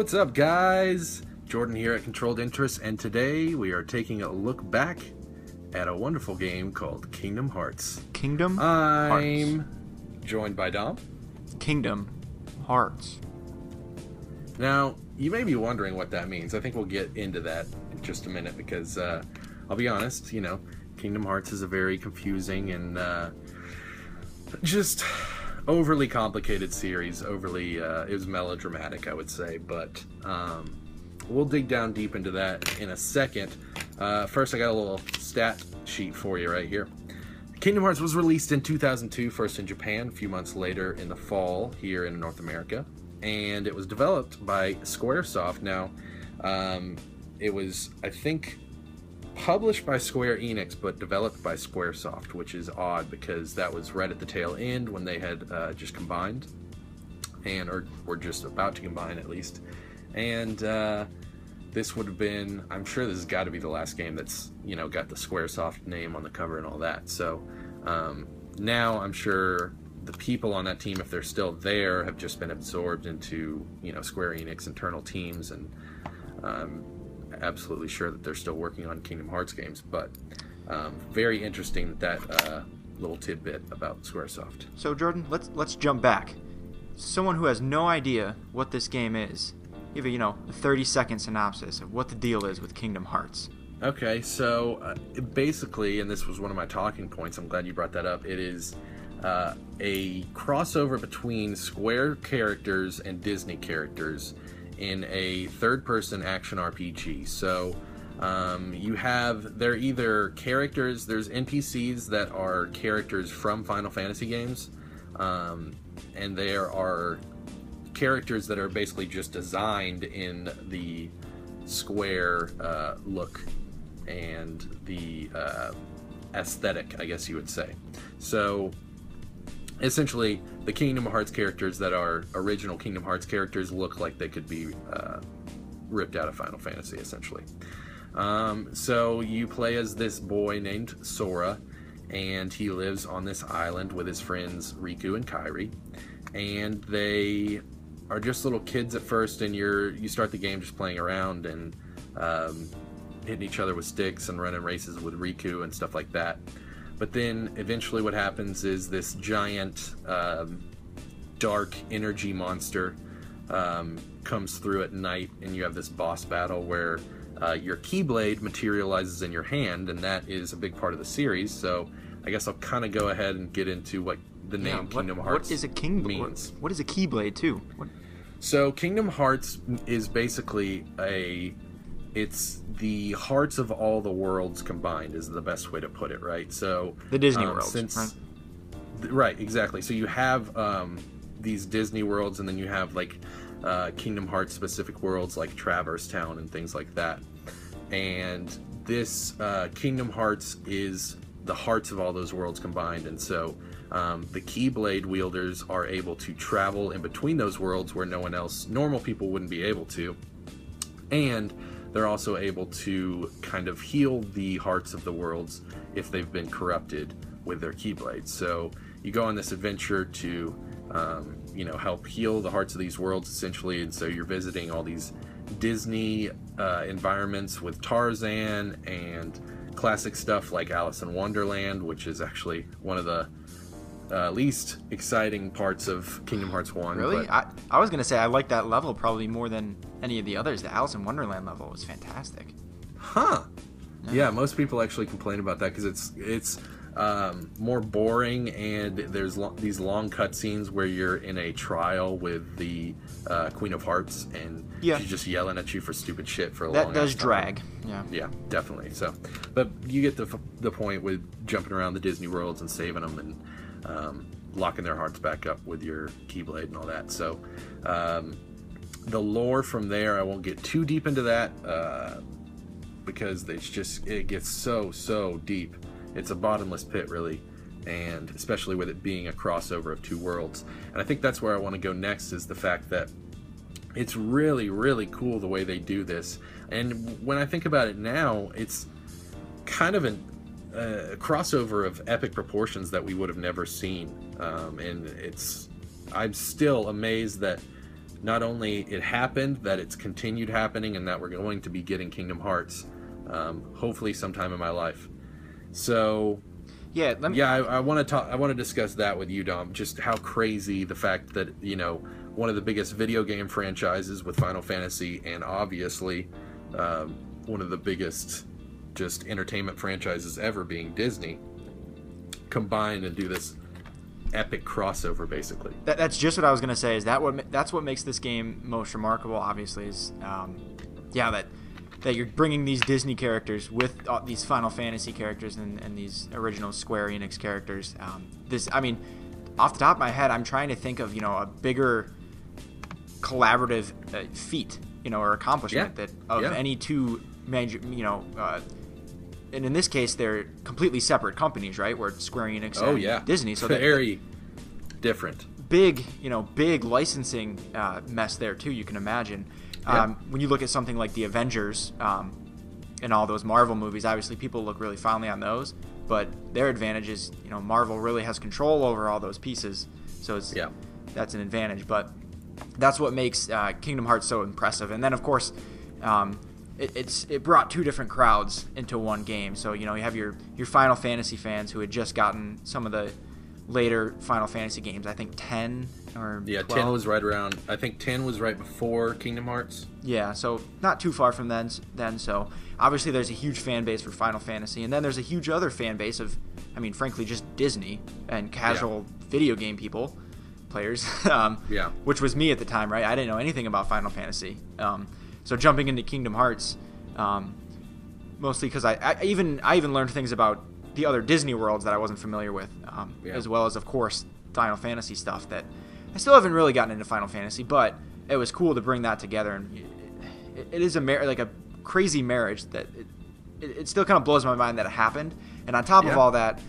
what's up guys? Jordan here at Controlled Interest, and today we are taking a look back at a wonderful game called Kingdom Hearts. I'm joined by Dom. Kingdom Hearts. Now, you may be wondering what that means. I think we'll get into that in just a minute because, I'll be honest, you know, Kingdom Hearts is a very confusing and just overly complicated series. It was melodramatic, I would say, but we'll dig down deep into that in a second. First, I got a little stat sheet for you right here. Kingdom Hearts was released in 2002, first in Japan, a few months later in the fall here in North America, and it was developed by Squaresoft. Now, it was, I think, published by Square Enix, but developed by Squaresoft, which is odd because that was right at the tail end when they had just combined, or were just about to combine at least. And this would have been, I'm sure this has got to be the last game that's, you know, got the Squaresoft name on the cover and all that. So now I'm sure the people on that team, if they're still there, have just been absorbed into, you know, Square Enix internal teams, and absolutely sure that they're still working on Kingdom Hearts games, but very interesting that little tidbit about Squaresoft. So Jordan, let's jump back. Someone who has no idea what this game is, give a, you know, a 30-second synopsis of what the deal is with Kingdom Hearts. Okay, so basically, and this was one of my talking points, I'm glad you brought that up, it is a crossover between Square characters and Disney characters in a third-person action RPG. So you have, they're either characters, there's NPCs that are characters from Final Fantasy games, and there are characters that are basically just designed in the Square look and the aesthetic, I guess you would say. So essentially, the Kingdom Hearts characters that are original Kingdom Hearts characters look like they could be ripped out of Final Fantasy, essentially. So you play as this boy named Sora, and he lives on this island with his friends Riku and Kairi, and they are just little kids at first, and you start the game just playing around and hitting each other with sticks and running races with Riku and stuff like that. But then eventually what happens is this giant dark energy monster comes through at night, and you have this boss battle where your Keyblade materializes in your hand, and that is a big part of the series. So I guess I'll kind of go ahead and get into what the name Kingdom Hearts what is a Kingblade means. What is a Keyblade too? So Kingdom Hearts is basically it's the hearts of all the worlds combined is the best way to put it, right? So the Disney worlds, right, exactly. So you have these Disney worlds, and then you have like Kingdom Hearts specific worlds like Traverse Town and things like that. And this Kingdom Hearts is the hearts of all those worlds combined, and so the Keyblade wielders are able to travel in between those worlds where no one else, normal people, wouldn't be able to, and they're also able to kind of heal the hearts of the worlds if they've been corrupted with their Keyblades. So you go on this adventure to, you know, help heal the hearts of these worlds, essentially, and so you're visiting all these Disney environments with Tarzan and classic stuff like Alice in Wonderland, which is actually one of the least exciting parts of Kingdom Hearts 1. Really? I was going to say I like that level probably more than any of the others. The Alice in Wonderland level was fantastic. Huh. Yeah, most people actually complain about that because it's more boring, and there's these long cutscenes where you're in a trial with the Queen of Hearts, and she's just yelling at you for stupid shit for a long time. That does drag. Yeah. Yeah, definitely. So, but you get the point with jumping around the Disney worlds and saving them and locking their hearts back up with your Keyblade and all that. So the lore from there, I won't get too deep into that because it gets so deep. It's a bottomless pit, really, and especially with it being a crossover of two worlds. And I think that's where I want to go next, is the fact that it's really, really cool the way they do this. And when I think about it now, it's kind of a crossover of epic proportions that we would have never seen, and I'm still amazed that not only it happened, that it's continued happening, and that we're going to be getting Kingdom Hearts, hopefully sometime in my life. So yeah, I want to discuss that with you, Dom, just how crazy the fact that, you know, one of the biggest video game franchises with Final Fantasy, and obviously one of the biggest just entertainment franchises ever being Disney, combined and do this epic crossover, basically. That's just what I was gonna say. Is that that's what makes this game most remarkable? Obviously, is that you're bringing these Disney characters with these Final Fantasy characters and these original Square Enix characters. I mean, off the top of my head, I'm trying to think of, you know, a bigger collaborative feat, you know, or accomplishment that any two major, you know. And in this case, they're completely separate companies, right? Where Square Enix and Disney, so very different. Big, you know, big licensing mess there too. You can imagine when you look at something like the Avengers and all those Marvel movies. Obviously, people look really fondly on those, but their advantage is, you know, Marvel really has control over all those pieces, so it's that's an advantage. But that's what makes Kingdom Hearts so impressive. And then, of course. It brought two different crowds into one game. So, you know, you have your Final Fantasy fans who had just gotten some of the later Final Fantasy games. I think 10 or 12. 10 was right around. I think 10 was right before Kingdom Hearts. Yeah, so not too far from then. So obviously there's a huge fan base for Final Fantasy. And then there's a huge other fan base of, I mean, frankly, just Disney and casual video game players, which was me at the time, right? I didn't know anything about Final Fantasy. So jumping into Kingdom Hearts, mostly because I even learned things about the other Disney worlds that I wasn't familiar with, as well as, of course, Final Fantasy stuff that I still haven't really gotten into Final Fantasy, but it was cool to bring that together. And it is like a crazy marriage that it still kind of blows my mind that it happened. And on top of all that,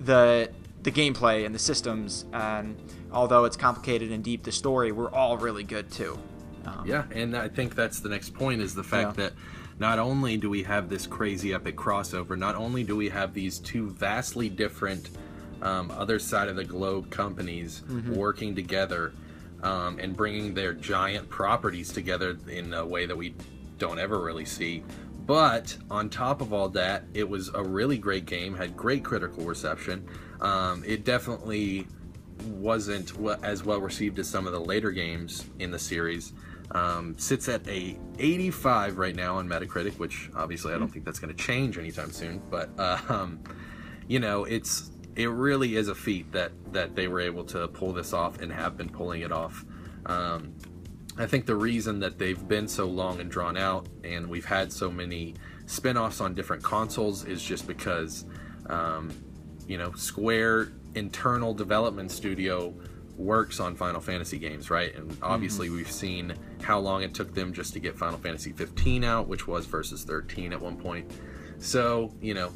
the gameplay and the systems, and although it's complicated and deep, the story were all really good too. And I think that's the next point, is the fact that not only do we have this crazy epic crossover, not only do we have these two vastly different other side of the globe companies working together and bringing their giant properties together in a way that we don't ever really see, but on top of all that, it was a really great game, had great critical reception. It definitely wasn't as well received as some of the later games in the series. Sits at a 85 right now on Metacritic, which obviously I don't think that's going to change anytime soon, but you know, it really is a feat that they were able to pull this off and have been pulling it off. I think the reason that they've been so long and drawn out, and we've had so many spin-offs on different consoles, is just because you know, Square internal development studio works on Final Fantasy games, right? And obviously we've seen how long it took them just to get Final Fantasy 15 out, which was versus 13 at one point. So, you know,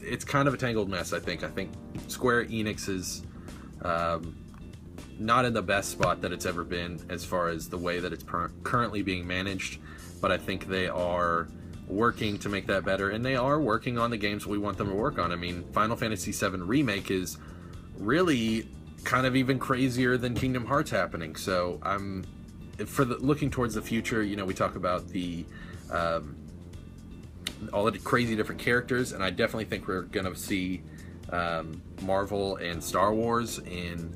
it's kind of a tangled mess, I think. I think Square Enix is not in the best spot that it's ever been as far as the way that it's currently being managed, but I think they are working to make that better, and they are working on the games we want them to work on. I mean, Final Fantasy VII Remake is really kind of even crazier than Kingdom Hearts happening. So I'm looking towards the future. You know, we talk about the all the crazy different characters, and I definitely think we're gonna see Marvel and Star Wars in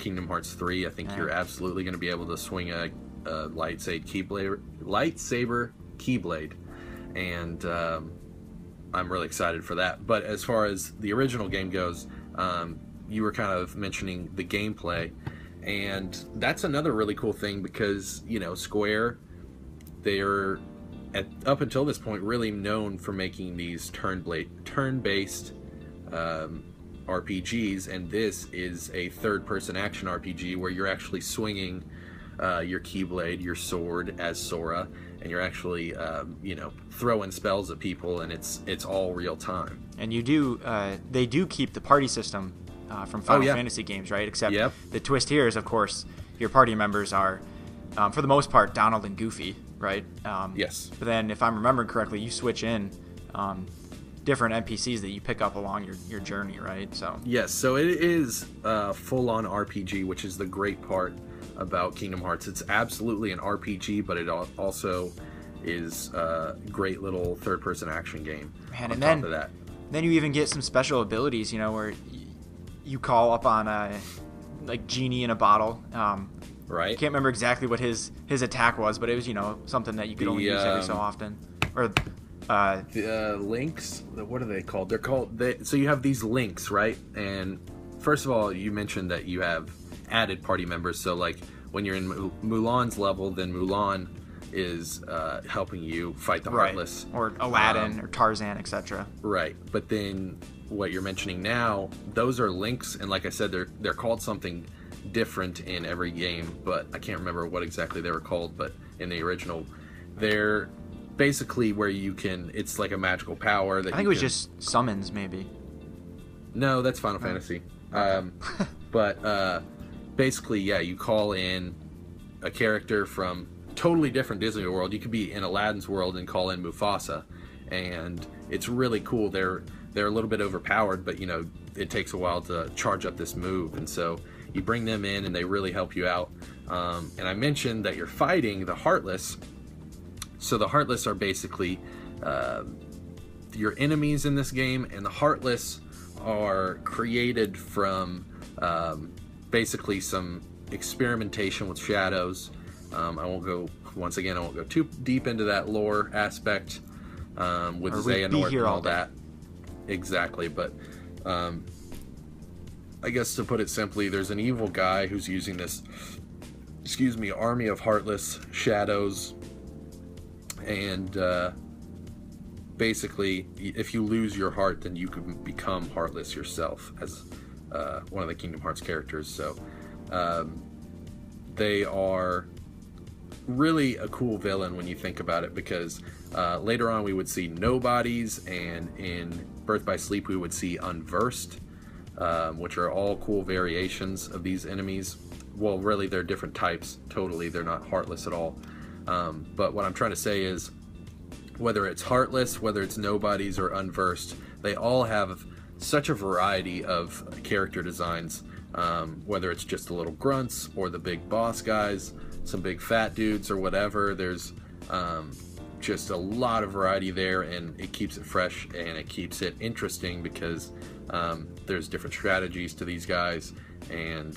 Kingdom Hearts 3. I think you're absolutely gonna be able to swing a lightsaber Keyblade. And I'm really excited for that. But as far as the original game goes, you were kind of mentioning the gameplay, and that's another really cool thing, because, you know, Square, they're up until this point really known for making these turn-based RPGs, and this is a third-person action RPG where you're actually swinging your Keyblade, your sword, as Sora, and you're actually, you know, throwing spells at people, and it's all real time. And you do, they do keep the party system from Final Fantasy games, right? Except the twist here is, of course, your party members are, for the most part, Donald and Goofy, right? Yes. But then, if I'm remembering correctly, you switch in different NPCs that you pick up along your journey, right? So yes, so it is full-on RPG, which is the great part about Kingdom Hearts. It's absolutely an RPG, but it also is a great little third-person action game. Man, and then, top of that, then you even get some special abilities, you know, where you call up on a like genie in a bottle. Right. I can't remember exactly what his attack was, but it was, you know, something that you could only use every so often. Or the links. What are they called? They're called. So you have these links, right? And first of all, you mentioned that you have added party members. So like when you're in Mulan's level, then Mulan is helping you fight the Heartless, right? Or Aladdin, or Tarzan, etc. Right. But then what you're mentioning now, those are links, and like I said, they're called something different in every game, but I can't remember what exactly they were called. But in the original, they're basically where you can, it's like a magical power that I think it was just summons, maybe. No, that's Final Fantasy. But basically, yeah, you call in a character from totally different Disney world. You could be in Aladdin's world and call in Mufasa, and it's really cool. They're a little bit overpowered, but you know, it takes a while to charge up this move, and so you bring them in and they really help you out. And I mentioned that you're fighting the Heartless. So the Heartless are basically your enemies in this game, and the Heartless are created from basically some experimentation with shadows. I won't go too deep into that lore aspect with Xehanort and all that. Exactly, but I guess to put it simply, there's an evil guy who's using this, army of Heartless shadows, and basically, if you lose your heart, then you can become Heartless yourself as one of the Kingdom Hearts characters. So they are really a cool villain when you think about it, because later on we would see Nobodies, and in Birth by Sleep we would see Unversed, which are all cool variations of these enemies. Well, really, they're different types. Totally, they're not Heartless at all. But what I'm trying to say is, whether it's Heartless, whether it's Nobodies or Unversed, they all have such a variety of character designs, whether it's just the little grunts or the big boss guys, some big fat dudes or whatever. There's just a lot of variety there, and it keeps it fresh and it keeps it interesting, because there's different strategies to these guys, and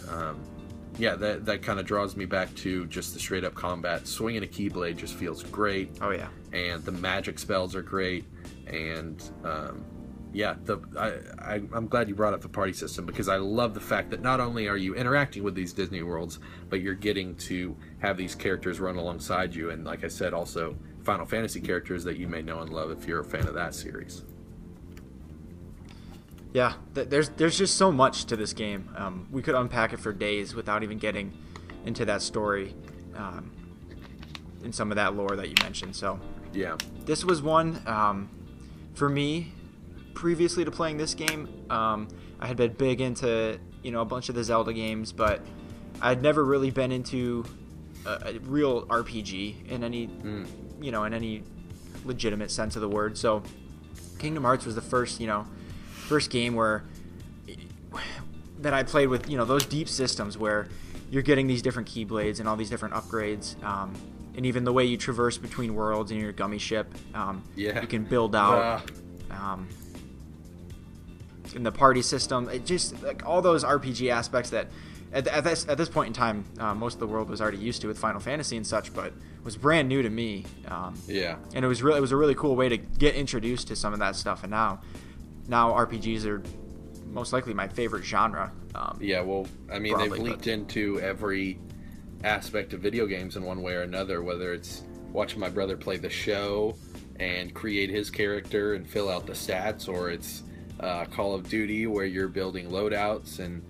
yeah, that kind of draws me back to just the straight up combat. Swinging a Keyblade just feels great. Oh yeah, and the magic spells are great, and yeah, I'm glad you brought up the party system, because I love the fact that not only are you interacting with these Disney worlds, but you're getting to have these characters run alongside you, and like I said, also Final Fantasy characters that you may know and love if you're a fan of that series. Yeah, there's just so much to this game. We could unpack it for days without even getting into that story and some of that lore that you mentioned. So yeah, this was one for me. Previously to playing this game, I had been big into, you know, a bunch of the Zelda games, but I'd never really been into a real RPG in any, you know, in any legitimate sense of the word. So Kingdom Hearts was the first game that I played with, you know, those deep systems where you're getting these different Keyblades and all these different upgrades, and even the way you traverse between worlds in your Gummi Ship. Yeah, you can build out. In the party system, it just, like, all those RPG aspects that at this point in time most of the world was already used to with Final Fantasy and such, but was brand new to me. Yeah, and it was a really cool way to get introduced to some of that stuff, and now RPGs are most likely my favorite genre. Yeah, well, I mean, broadly, they've leaked into every aspect of video games in one way or another, whether it's watching my brother play the show and create his character and fill out the stats, or it's Call of Duty, where you're building loadouts and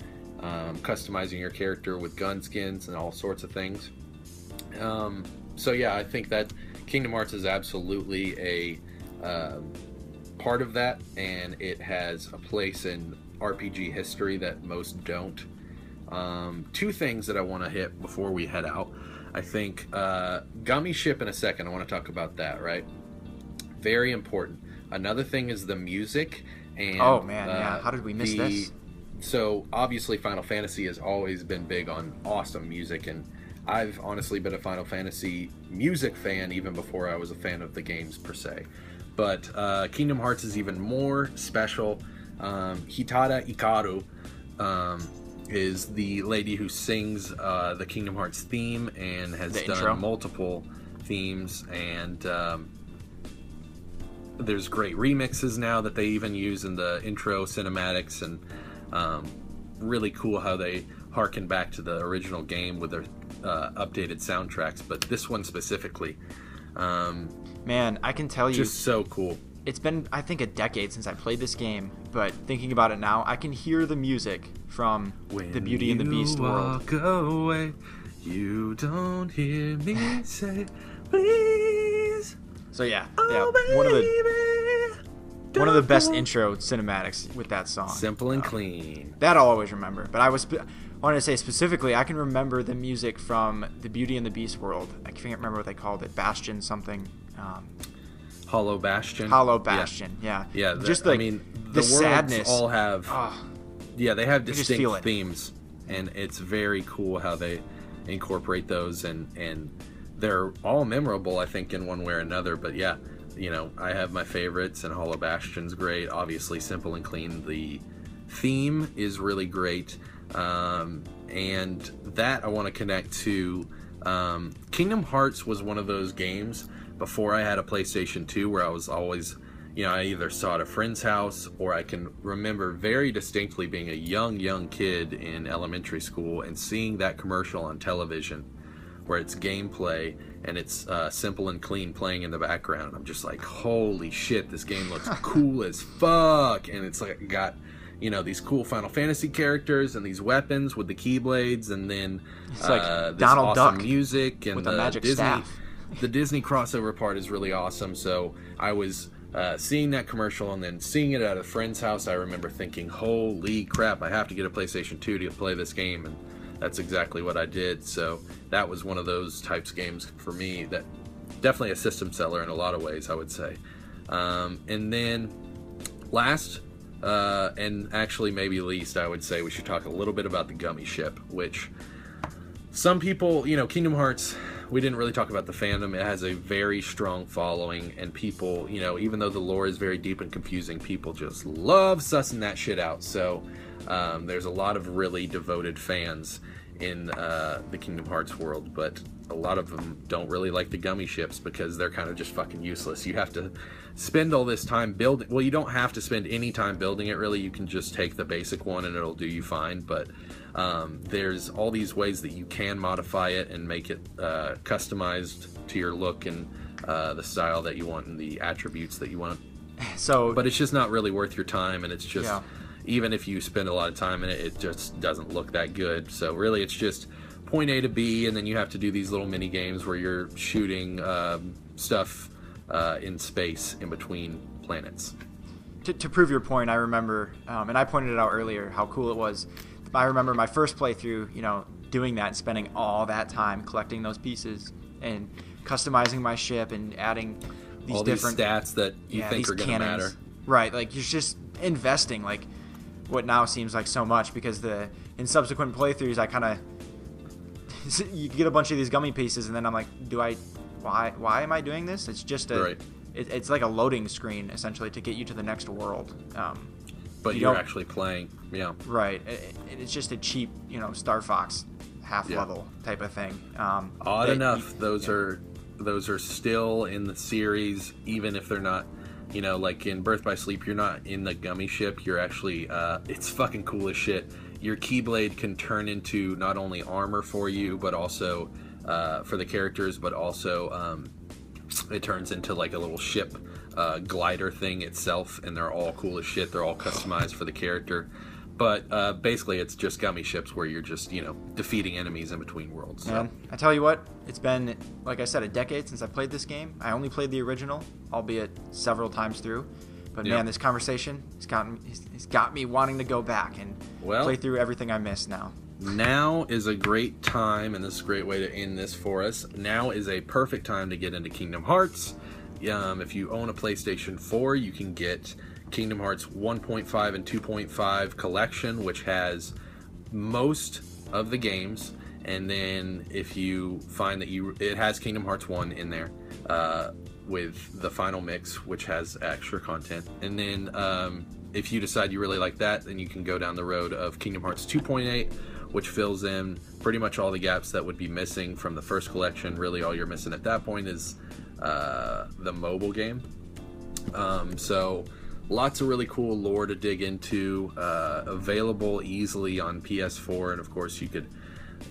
customizing your character with gun skins and all sorts of things. So yeah, I think that Kingdom Hearts is absolutely a part of that, and it has a place in RPG history that most don't. Two things that I want to hit before we head out. I think Gummi Ship in a second, I want to talk about that, right? Very important. Another thing is the music. And, oh, man, yeah. How did we miss this? So, obviously, Final Fantasy has always been big on awesome music, and I've honestly been a Final Fantasy music fan even before I was a fan of the games, per se. But Kingdom Hearts is even more special. Hitada Ikaru is the lady who sings the Kingdom Hearts theme and has done multiple themes, and there's great remixes now that they even use in the intro cinematics, and really cool how they harken back to the original game with their updated soundtracks, but this one specifically. Man, I can tell you... Just so cool. It's been, I think, a decade since I played this game, but thinking about it now, I can hear the music from the Beauty and the Beast world. When you walk away, you don't hear me say, please. So yeah, one of the best intro cinematics with that song. Simple and Clean. That I'll always remember. But I wanted to say specifically, I can remember the music from the Beauty and the Beast world. I can't remember what they called it. Bastion something. Hollow Bastion. Hollow Bastion. Yeah. Yeah. Just like, I mean, the sadness. All have. Yeah, they have distinct themes, and it's very cool how they incorporate those and. They're all memorable, I think, in one way or another. But yeah, you know, I have my favorites, and Hollow Bastion's great. Obviously, Simple and Clean. The theme is really great. And that I want to connect to... Kingdom Hearts was one of those games before I had a PlayStation 2 where I was always... You know, I either saw it at a friend's house, or I can remember very distinctly being a young kid in elementary school and seeing that commercial on television, where it's gameplay and it's Simple and Clean playing in the background. I'm just like, holy shit, this game looks cool as fuck. And it's like got, you know, these cool Final Fantasy characters and these weapons with the Keyblades, and then it's like this Donald awesome Duck music and with the magic Disney staff. The Disney crossover part is really awesome. So I was seeing that commercial and then seeing it at a friend's house. I remember thinking, holy crap, I have to get a PlayStation 2 to play this game. And that's exactly what I did. So that was one of those types of games for me that definitely a system seller in a lot of ways, I would say. And then last, and actually maybe least, I would say we should talk a little bit about the Gummi Ship, which some people, you know, Kingdom Hearts, we didn't really talk about the fandom. It has a very strong following, and people, you know, even though the lore is very deep and confusing, people just love sussing that shit out. So there's a lot of really devoted fans in the Kingdom Hearts world, but a lot of them don't really like the Gummi Ships because they're kind of just fucking useless. You have to spend all this time building... Well, you don't have to spend any time building it, really. You can just take the basic one and it'll do you fine, but there's all these ways that you can modify it and make it customized to your look and the style that you want and the attributes that you want. So, but it's just not really worth your time, and it's just... Yeah. Even if you spend a lot of time in it, it just doesn't look that good. So really, it's just point A to B, and then you have to do these little mini games where you're shooting stuff in space in between planets. To prove your point, I remember, and I pointed it out earlier, how cool it was. I remember my first playthrough, you know, doing that and spending all that time collecting those pieces and customizing my ship and adding these all different these stats that you think are going to matter. Right, like you're just investing, like what now seems like so much, because in subsequent playthroughs I kind of you get a bunch of these gummy pieces and then I'm like, why am I doing this? It's just it's like a loading screen essentially to get you to the next world, but you're actually playing. Yeah, right. It's just a cheap, you know, Star Fox half level type of thing. Odd enough, those are still in the series, even if they're not. You know, like in Birth by Sleep, you're not in the Gummi Ship. You're actually, it's fucking cool as shit. Your Keyblade can turn into not only armor for you, but also for the characters, but also it turns into like a little ship glider thing itself, and they're all cool as shit. They're all customized for the character. But basically, it's just Gummi Ships where you're just, you know, defeating enemies in between worlds. So. Man, I tell you what, it's been, like I said, a decade since I played this game. I only played the original, albeit several times through. But man, this conversation has got me wanting to go back and play through everything I missed now. Now is a great time, and this is a great way to end this for us. Now is a perfect time to get into Kingdom Hearts. If you own a PlayStation 4, you can get Kingdom Hearts 1.5 and 2.5 collection, which has most of the games. And then if you find that it has Kingdom Hearts 1 in there with the final mix, which has extra content. And then if you decide you really like that, then you can go down the road of Kingdom Hearts 2.8, which fills in pretty much all the gaps that would be missing from the first collection. Really, all you're missing at that point is the mobile game. So lots of really cool lore to dig into, available easily on PS4, and of course you could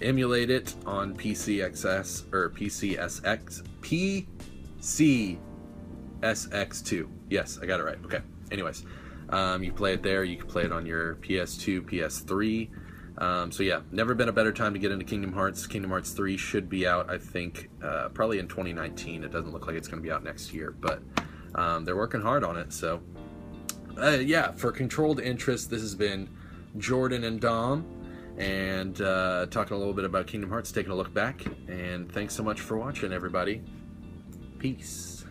emulate it on PCXS or PCSX2. Yes, I got it right. Okay. Anyways, you play it there. You can play it on your PS2, PS3. So yeah, never been a better time to get into Kingdom Hearts. Kingdom Hearts 3 should be out, I think, probably in 2019. It doesn't look like it's going to be out next year, but they're working hard on it. So for Controlled Interest, this has been Jordan and Dom, and talking a little bit about Kingdom Hearts, taking a look back, and thanks so much for watching, everybody. Peace.